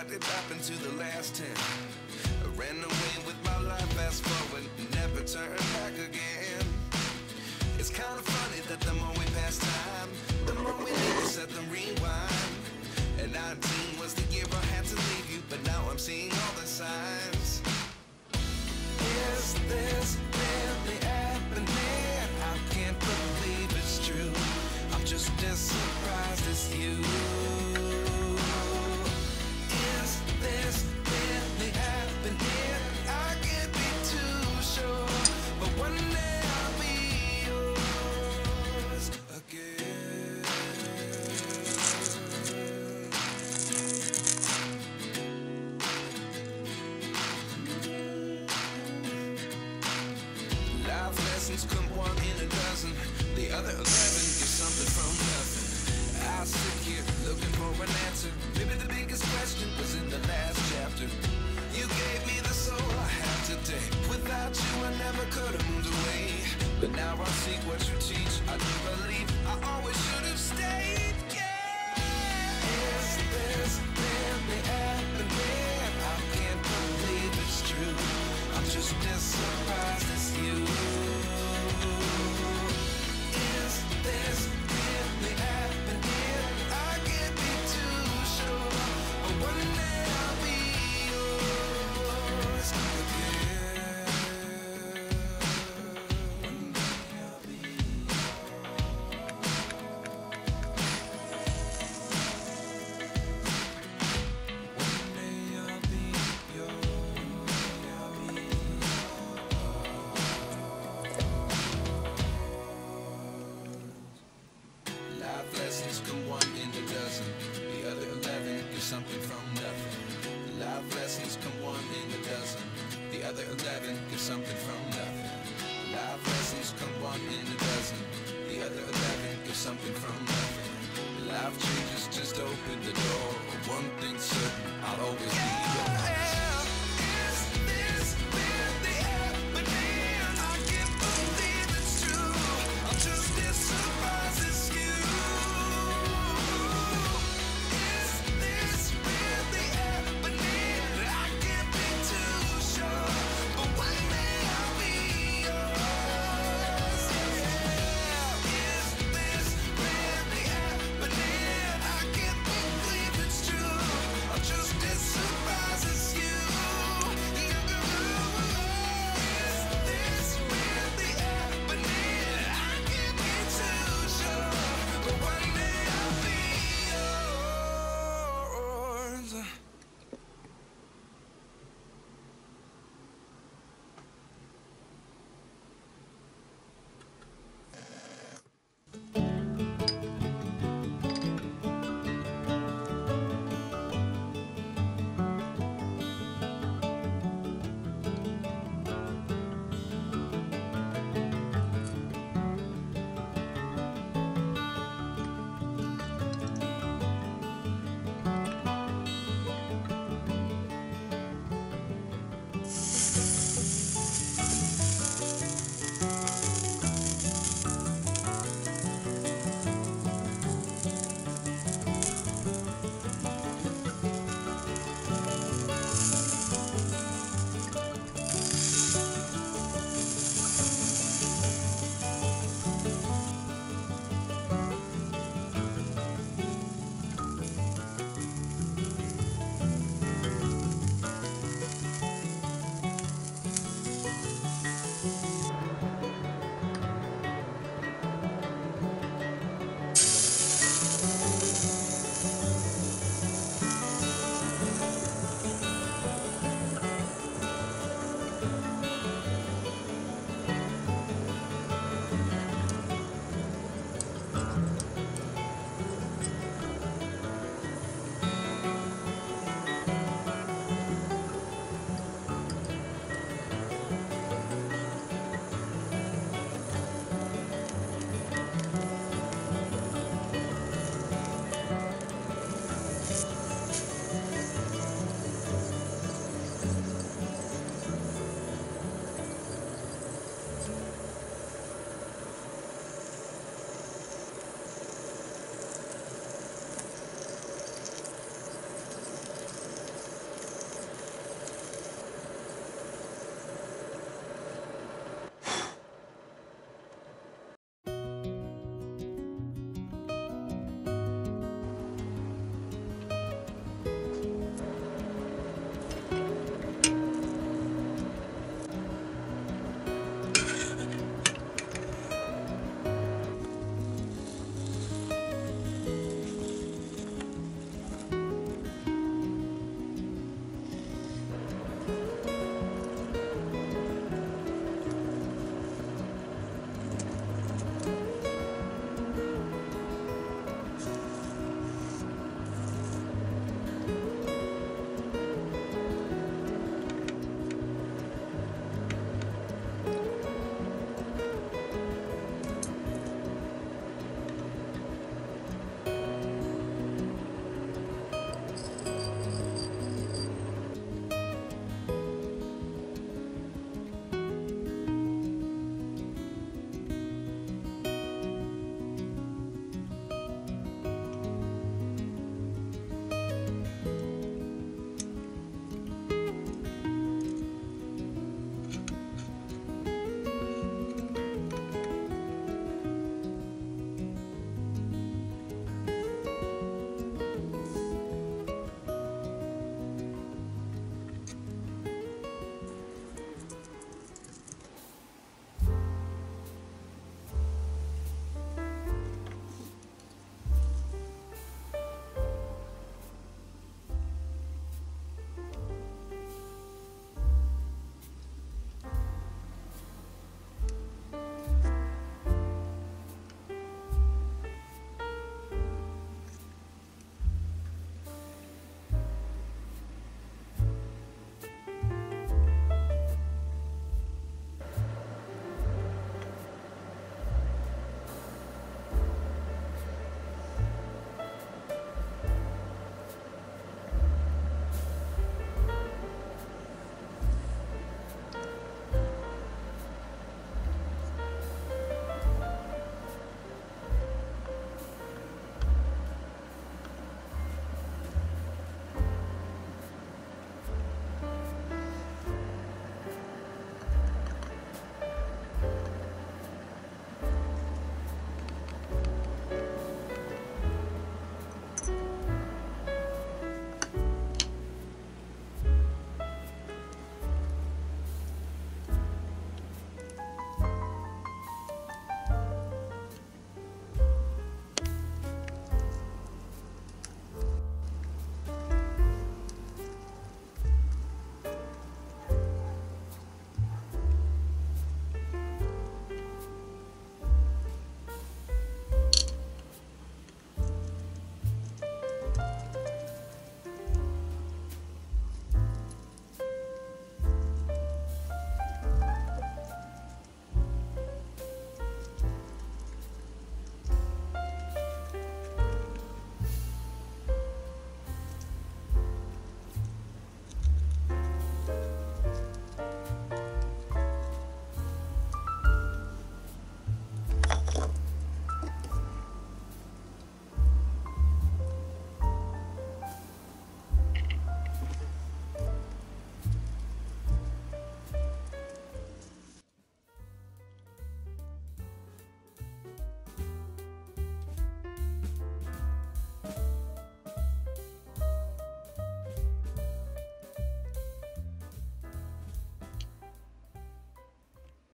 what did happen to the last 10? I ran away with my life, fast forward, never turn back again. It's kind of funny that the more we pass time, the more we never set the rewind. And 19 was the year I had to leave you, but now I'm seeing all the signs. Is this really happening? I can't believe it's true. I'm just as surprised as you. Is this really happening? I can't be too sure, but one day I'll be yours again. Life lessons come one in a dozen, the other 11 give something from nothing. I sit here looking for an answer. Maybe the biggest question was in the last chapter. You gave me the soul I have today. Without you I never could have moved away, but now I seek what you teach. I do believe I always should have stayed. Yeah. Is this really happening? I can't believe it's true. I'm just as surprised as you. Is this really happening? I can't be too sure, but one day I'll be yours again. One day I'll be yours. One day I'll be yours. Life lessons come one in a dozen, the other 11 give something from nothing. Life lessons come one in a dozen, the other 11 give something from nothing. Life lessons come one in a dozen, the other 11 give something from nothing. Life changes just open the door. One thing's certain, I'll always be yours.